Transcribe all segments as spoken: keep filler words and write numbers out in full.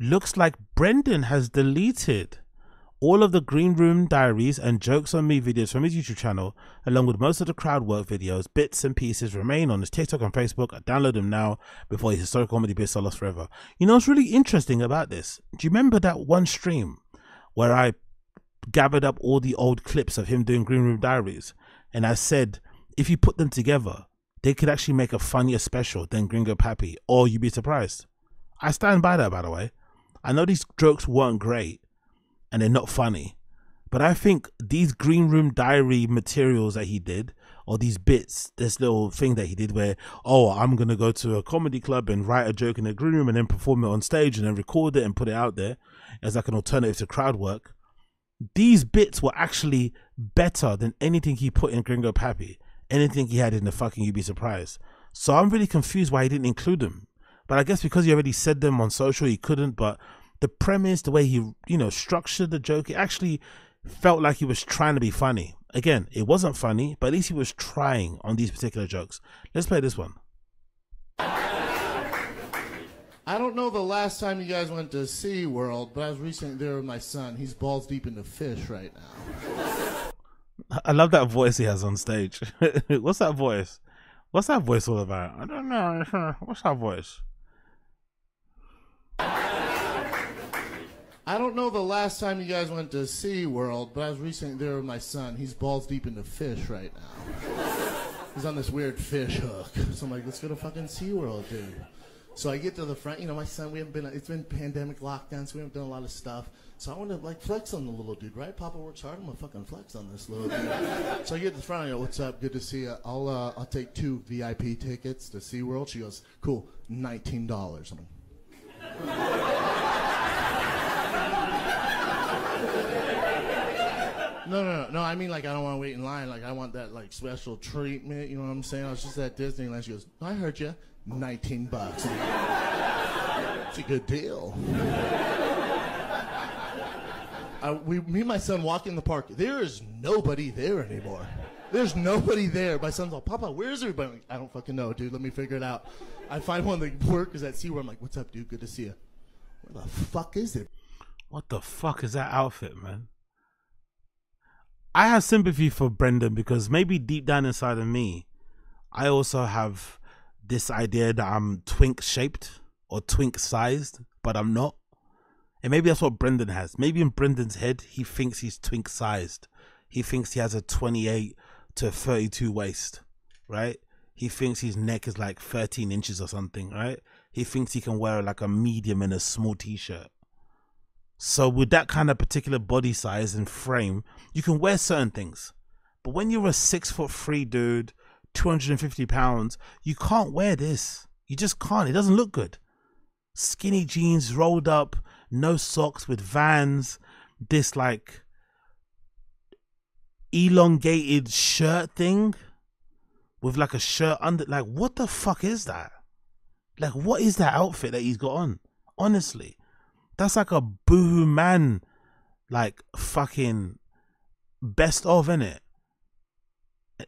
looks like Brendan has deleted all of the Green Room Diaries and Jokes on Me videos from his YouTube channel, along with most of the crowd work videos. Bits and pieces remain on his TikTok and Facebook. I download them now before his historical comedy bits are lost forever. You know what's really interesting about this? Do you remember that one stream where I gathered up all the old clips of him doing Green Room Diaries? And I said, if you put them together, they could actually make a funnier special than Gringo Papi, or You'd Be Surprised. I stand by that, by the way. I know these jokes weren't great, and they're not funny, but I think these Green Room Diary materials that he did, or these bits, this little thing that he did where, oh, I'm gonna go to a comedy club and write a joke in a green room and then perform it on stage and then record it and put it out there as like an alternative to crowd work, these bits were actually better than anything he put in Gringo Papi, anything he had in the fucking You'd Be Surprised. So I'm really confused why he didn't include them, but I guess because he already said them on social, he couldn't. But the premise, the way he, you know, structured the joke, it actually felt like he was trying to be funny. Again, it wasn't funny, but at least he was trying on these particular jokes. Let's play this one. I don't know the last time you guys went to SeaWorld, but I was recently there with my son. He's balls deep into fish right now. I love that voice he has on stage. What's that voice? What's that voice all about? I don't know. What's that voice? I don't know the last time you guys went to SeaWorld, but I was recently there with my son. He's balls deep into fish right now. He's on this weird fish hook. So I'm like, let's go to fucking SeaWorld, dude. So I get to the front. You know, my son, we haven't been, it's been pandemic lockdown, so we haven't done a lot of stuff. So I want to, like, flex on the little dude, right? Papa works hard. I'm going to fucking flex on this little dude. So I get to the front. I go, what's up? Good to see you. I'll, uh, I'll take two V I P tickets to SeaWorld. She goes, cool, nineteen dollars. I'm like, No, no, no, no, I mean, like, I don't want to wait in line. Like, I want that, like, special treatment, you know what I'm saying? I was just at Disneyland. She goes, I heard you, nineteen bucks. It's a good deal. I, we, me and my son walk in the park. There is nobody there anymore. There's nobody there. My son's all, Papa, where's everybody? I'm like, I don't fucking know, dude. Let me figure it out. I find one of the workers at SeaWorld. I'm like, what's up, dude? Good to see you. Where the fuck is it? What the fuck is that outfit, man? I have sympathy for Brendan because maybe deep down inside of me, I also have this idea that I'm twink shaped or twink sized, but I'm not. And maybe that's what Brendan has. Maybe in Brendan's head, he thinks he's twink sized. He thinks he has a twenty-eight to thirty-two waist, right? He thinks his neck is like thirteen inches or something, right? He thinks he can wear like a medium and a small t-shirt. So with that kind of particular body size and frame, you can wear certain things. But when you're a six foot three dude, two hundred fifty pounds, you can't wear this. You just can't. It doesn't look good. Skinny jeans rolled up, no socks with Vans, this like elongated shirt thing with like a shirt under, like what the fuck is that? Like what is that outfit that he's got on? Honestly. That's like a boohoo man, like fucking best of, innit?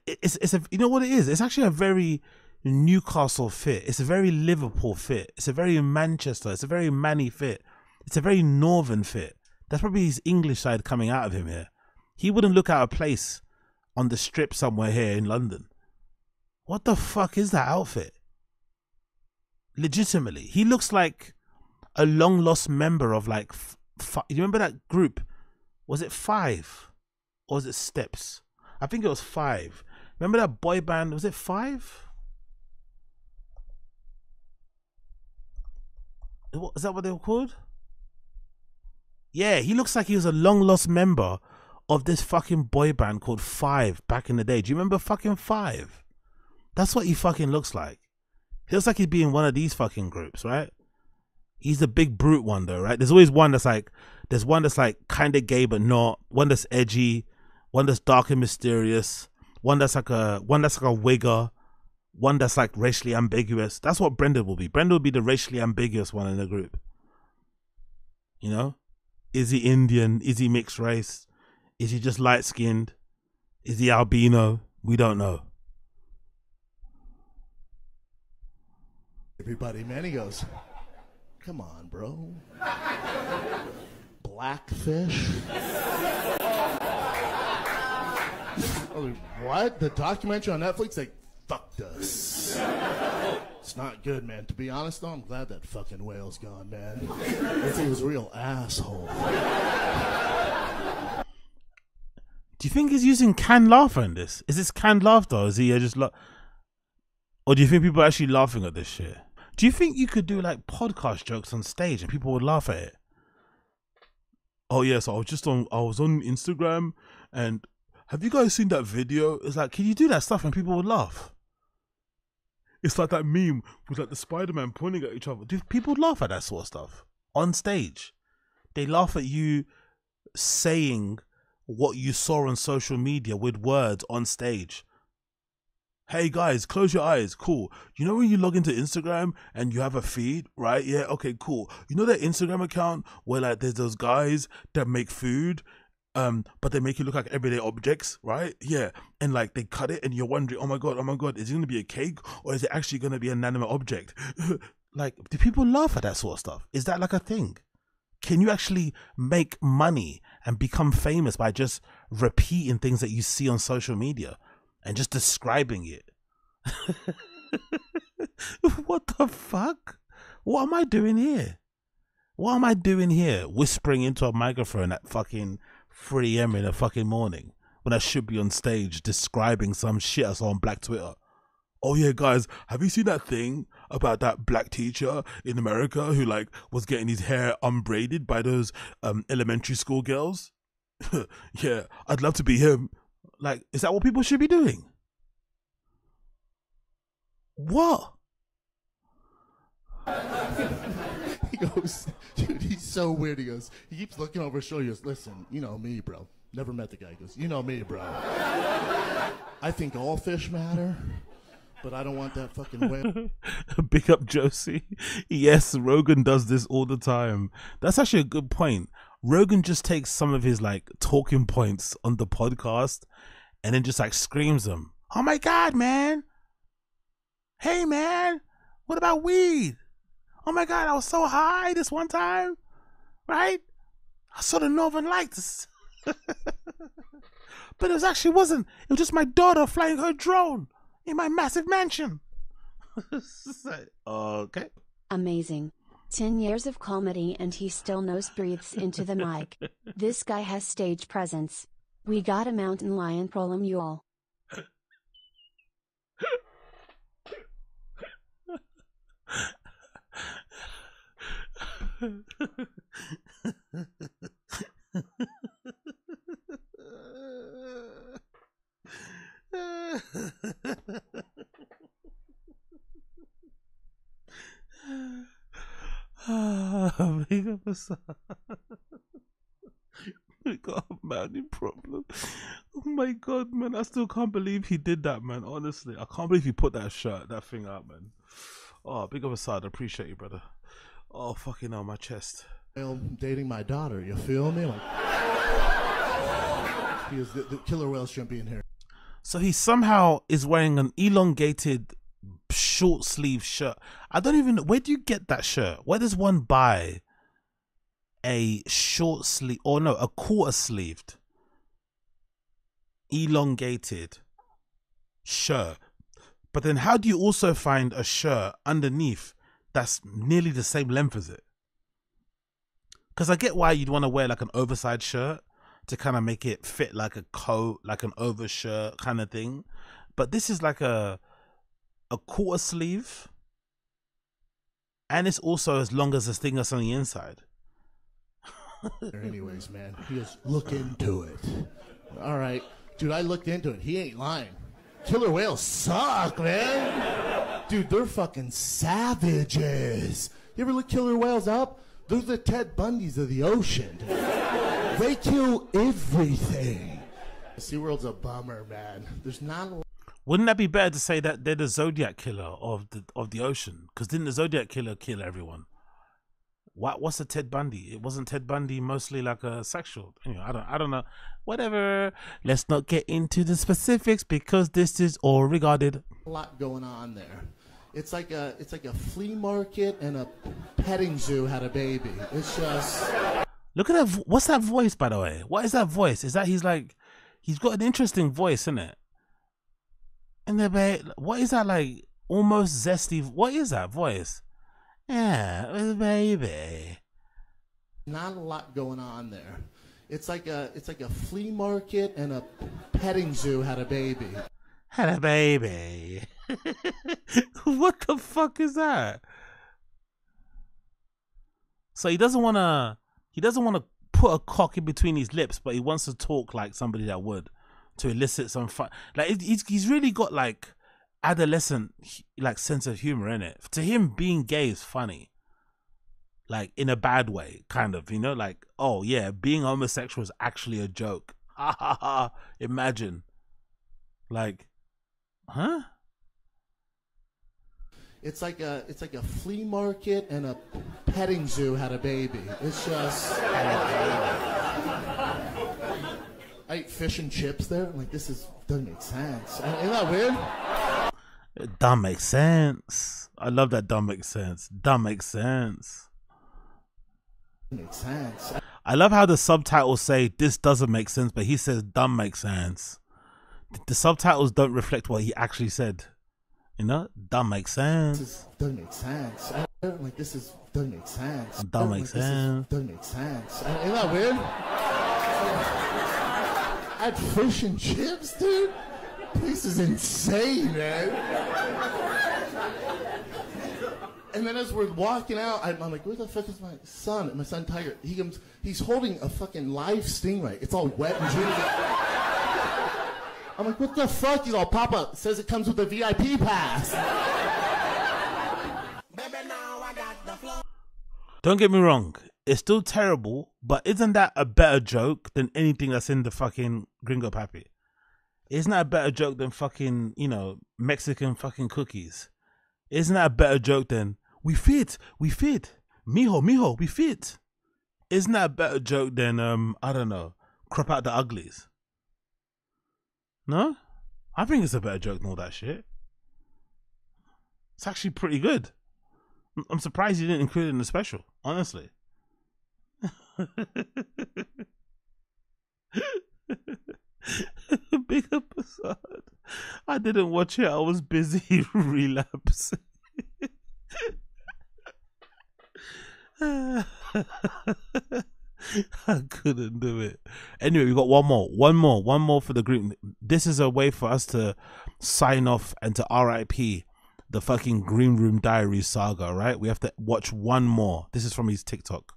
It's it's a, you know what it is? It's actually a very Newcastle fit. It's a very Liverpool fit. It's a very Manchester. It's a very Manny fit. It's a very Northern fit. That's probably his English side coming out of him here. He wouldn't look out of place on the strip somewhere here in London. What the fuck is that outfit? Legitimately, he looks like a long lost member of like, f f you remember that group? Was it Five or was it Steps? I think it was Five. Remember that boy band? Was it Five? Is that what they were called? Yeah, he looks like he was a long lost member of this fucking boy band called Five back in the day. Do you remember fucking Five? That's what he fucking looks like. He looks like he'd be in one of these fucking groups, right? He's the big brute one though, right? There's always one that's like, there's one that's like kind of gay but not, one that's edgy, one that's dark and mysterious, one that's like a, one that's like a wigger, one that's like racially ambiguous. That's what Brendan will be. Brendan will be the racially ambiguous one in the group. You know, is he Indian? Is he mixed race? Is he just light skinned? Is he albino? We don't know. Everybody, man, he goes, Come on, bro. Blackfish? What? The documentary on Netflix? They fucked us. It's not good, man. To be honest, though, I'm glad that fucking whale's gone, man. If he was a real asshole. Do you think he's using canned laughter in this? Is this canned laughter? Or is he just like... Or do you think people are actually laughing at this shit? Do you think you could do like podcast jokes on stage and people would laugh at it? Oh yeah, so I was just on, I was on Instagram and have you guys seen that video? It's like, can you do that stuff and people would laugh? It's like that meme with like the Spider-Man pointing at each other. Do people laugh at that sort of stuff on stage? They laugh at you saying what you saw on social media with words on stage. Hey guys, close your eyes, cool. You know when you log into Instagram and you have a feed, right? Yeah, okay, cool. You know that Instagram account where like there's those guys that make food, um, but they make you look like everyday objects, right? Yeah, and like they cut it and you're wondering, oh my God, oh my God, is it gonna be a cake or is it actually gonna be an inanimate object? Like, do people laugh at that sort of stuff? Is that like a thing? Can you actually make money and become famous by just repeating things that you see on social media? And just describing it. What the fuck? What am I doing here? What am I doing here? Whispering into a microphone at fucking three A M in the fucking morning. When I should be on stage describing some shit I saw on Black Twitter. Oh yeah guys, have you seen that thing about that black teacher in America who like was getting his hair unbraided by those um, elementary school girls? Yeah, I'd love to be him. Like, is that what people should be doing? What? He goes, dude, he's so weird. He goes, he keeps looking over his shoulder. He goes, listen, you know me, bro. Never met the guy. He goes, you know me, bro. I think all fish matter, but I don't want that fucking whale. Big up Josie. Yes, Rogan does this all the time. That's actually a good point. Rogan just takes some of his like talking points on the podcast and then just like screams them. Oh my God, man. Hey man, what about weed? Oh my God, I was so high this one time, right? I saw the Northern Lights. But it was actually wasn't, it was just my daughter flying her drone in my massive mansion. Okay. Amazing. Ten years of comedy and he still nose breathes into the mic. This guy has stage presence. We got a mountain lion problem, you all. Oh, we got a mountain problem. Oh my God, man, I still can't believe he did that, man. Honestly, I can't believe he put that shirt, that thing out, man. Oh, big up Assad, I appreciate you, brother. Oh, fucking on my chest. I'm dating my daughter, you feel me? Like, he is the, the killer whale shouldn't be in here. So he somehow is wearing an elongated short sleeve shirt. I don't even know, where do you get that shirt? Where does one buy a short sleeve, or no, a quarter sleeved elongated shirt? But then how do you also find a shirt underneath that's nearly the same length as it? Because I get why you'd want to wear like an oversized shirt to kind of make it fit like a coat, like an overshirt kind of thing. But this is like a a quarter sleeve, and it's also as long as this thing that's on the inside. Anyways, man, he goes, look into it. All right, dude, I looked into it. He ain't lying. Killer whales suck, man. Dude, they're fucking savages. You ever look killer whales up? They're the Ted Bundys of the ocean. They kill everything. SeaWorld's a bummer, man. There's not a... Wouldn't that be better to say that they're the Zodiac Killer of the of the ocean? Because didn't the Zodiac Killer kill everyone? What what's a Ted Bundy? It wasn't Ted Bundy mostly like a sexual. Anyway, I don't I don't know. Whatever. Let's not get into the specifics because this is all regarded. A lot going on there. It's like a it's like a flea market and a petting zoo had a baby. It's just look at that. What's that voice, by the way? What is that voice? Is that he's like he's got an interesting voice, isn't it? And the what is that like almost zesty? What is that voice? Yeah, baby. Not a lot going on there. It's like a it's like a flea market and a petting zoo had a baby. Had a baby. What the fuck is that? So he doesn't want to he doesn't want to put a cock in between his lips, but he wants to talk like somebody that would, to elicit some fun. Like he's he's really got like adolescent like sense of humor in it. To him, being gay is funny, like in a bad way, kind of, you know, like, oh yeah, being homosexual is actually a joke. Ha ha ha. Imagine, like, huh? It's like a it's like a flea market and a petting zoo had a baby. It's just I ate fish and chips there. I'm like, this is doesn't make sense. Isn't that weird? It don't make sense. I love that. Don't make sense. Don't make sense. Makes sense. I love how the subtitles say this doesn't make sense, but he says "dumb makes sense." The, the subtitles don't reflect what he actually said. You know, dumb makes sense. This is, doesn't make sense. I don't, like this is doesn't make sense. Dumb makes like, sense. Is, doesn't make sense. I, isn't that weird? I had fish and chips, dude. This is insane, man. And then as we're walking out, I'm, I'm like, where the fuck is my son? And my son Tiger, he comes, he's holding a fucking live stingray. It's all wet and juicy. I'm like, what the fuck? He's all, Papa says it comes with a V I P pass. Don't get me wrong. It's still terrible, but isn't that a better joke than anything that's in the fucking Gringo Papi? Isn't that a better joke than fucking, you know, Mexican fucking cookies? Isn't that a better joke than, we fit, we fit, mijo, mijo, we fit? Isn't that a better joke than, um, I don't know, crop out the uglies? No? I think it's a better joke than all that shit. It's actually pretty good. I'm surprised you didn't include it in the special, honestly. Big episode. I didn't watch it. I was busy relapsing. I couldn't do it. Anyway, we got one more, one more, one more for the group. This is a way for us to sign off and to R I P the fucking Green Room Diary saga, right? We have to watch one more. This is from his TikTok.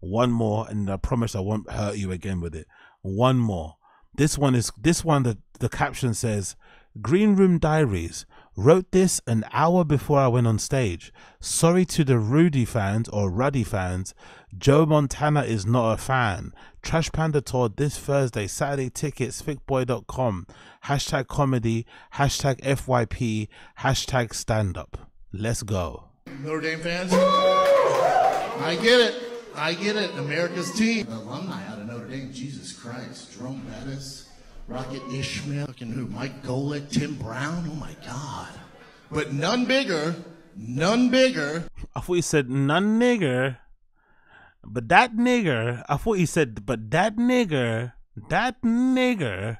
One more, and I promise I won't hurt you again with it. One more. This one is this one. The the caption says, "Green Room Diaries wrote this an hour before I went on stage. Sorry to the Rudy fans or Ruddy fans. Joe Montana is not a fan. Trash Panda tour this Thursday. Saturday tickets. Thickboy dot com. Hashtag comedy. Hashtag F Y P. Hashtag stand up. Let's go." Notre Dame fans, I get it. I get it. America's team. Alumni out of Notre Dame. Jesus Christ. Jerome Bettis, Rocket Ishmael, fucking who? Mike Golick, Tim Brown. Oh my God. But none bigger. None bigger. I thought you said none nigger. But that nigger. I thought you said, but that nigger. That nigger.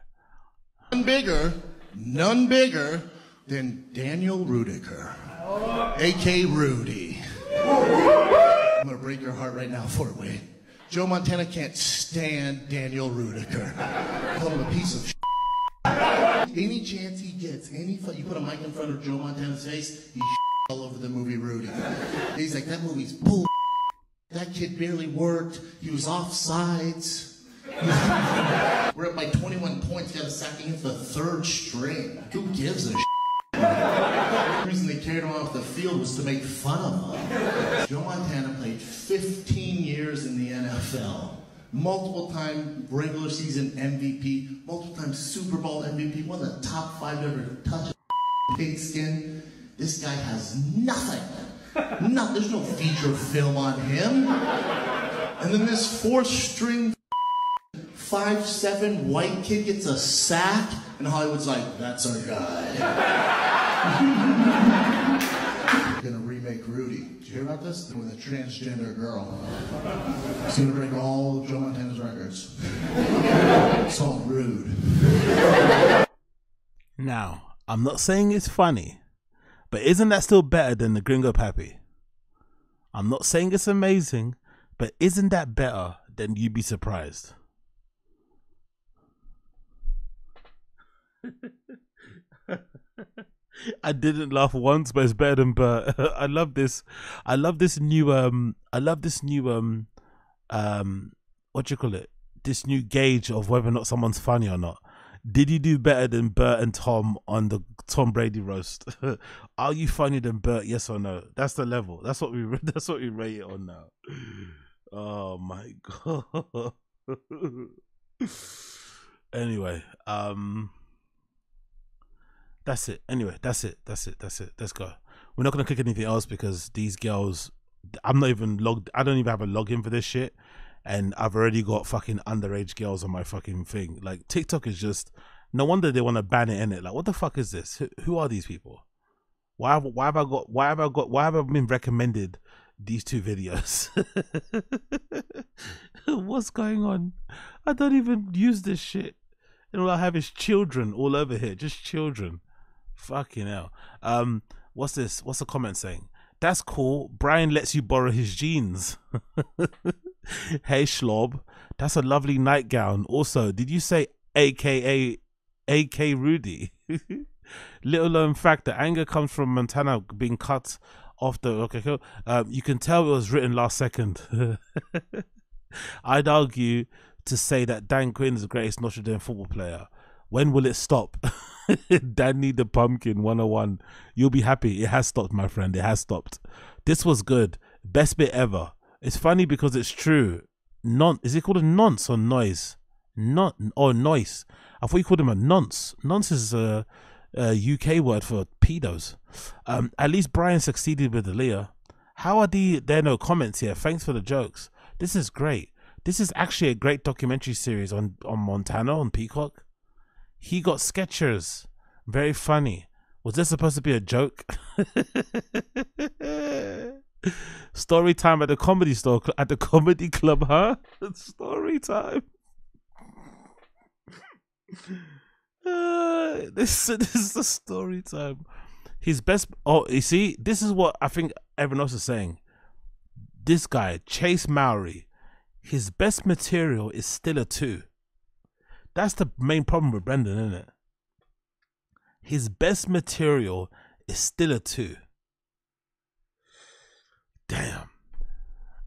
None bigger. None bigger than Daniel Ruettiger, oh. A K Rudy. I'm gonna break your heart right now for it, Wade. Joe Montana can't stand Daniel Ruettiger. Call him a piece of shit. Any chance he gets, any fu- you put a mic in front of Joe Montana's face, he's all over the movie Rudy. He's like, that movie's bull. That kid barely worked. He was off sides. We're up by twenty-one points. Got a sack against the third string. Who gives a shit? The reason they carried him off the field was to make fun of him. Joe Montana played fifteen years in the N F L. Multiple time regular season M V P, multiple time Super Bowl M V P, one of the top five ever to touch a pigskin. This guy has nothing. Not, there's no feature film on him. And then this fourth string five seven white kid gets a sack, and Hollywood's like, that's our guy. you hear about this? They're with a transgender girl. It's gonna break all of Joe Montana's records. It's all rude. Now, I'm not saying it's funny, but isn't that still better than the Gringo Papi? I'm not saying it's amazing, but isn't that better than You Be Surprised? I didn't laugh once, but it's better than Bert. I love this. I love this new um I love this new um um what do you call it? This new gauge of whether or not someone's funny or not. Did you do better than Bert and Tom on the Tom Brady roast? Are you funnier than Bert, yes or no? That's the level. That's what we that's what we rate it on now. Oh my god. Anyway, um that's it. Anyway, that's it. That's it. That's it. Let's go. We're not going to click anything else because these girls, I'm not even logged. I don't even have a login for this shit. And I've already got fucking underage girls on my fucking thing. Like, TikTok is just, no wonder they want to ban it, innit? Like, what the fuck is this? Who, who are these people? Why have, why have I got, why have I got, why have I been recommended these two videos? What's going on? I don't even use this shit. And all I have is children all over here. Just children. Fucking hell. Um, what's this? What's the comment saying? That's cool. Brian lets you borrow his jeans. Hey, Schlob. That's a lovely nightgown. Also, did you say A K A A K Rudy? Little known fact, the anger comes from Montana being cut off the... Okay, cool. Um, you can tell it was written last second. I'd argue to say that Dan Quinn is the greatest Notre Dame football player. When will it stop? Danny the Pumpkin one oh one. You'll be happy. It has stopped, my friend. It has stopped. This was good. Best bit ever. It's funny because it's true. Non is it called a nonce or noise? Not or noise. I thought you called him a nonce. Nonce is a, a U K word for pedos. Um, at least Brian succeeded with Aaliyah. How are the there are no comments here? Thanks for the jokes. This is great. This is actually a great documentary series on, on Montana, on Peacock. He got Skechers. Very funny. Was this supposed to be a joke? Story time at the comedy store, at the comedy club, huh? Story time. uh, this, this is the story time. His best... Oh, you see? This is what I think everyone else is saying. This guy, Chase Mowry. His best material is still a two. That's the main problem with Brendan, isn't it? His best material is still a two. Damn.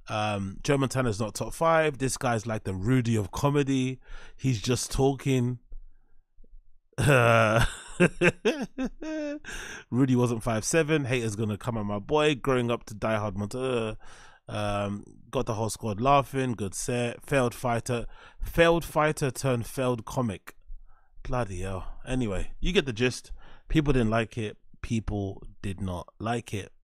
Um, Joe Montana's not top five. This guy's like the Rudy of comedy. He's just talking. Uh, Rudy wasn't five seven. Haters gonna come at my boy. Growing up to Die Hard Montana. Um, got the whole squad laughing. Good set. Failed fighter, failed fighter turned failed comic. Bloody hell. Anyway, you get the gist. People didn't like it. People did not like it.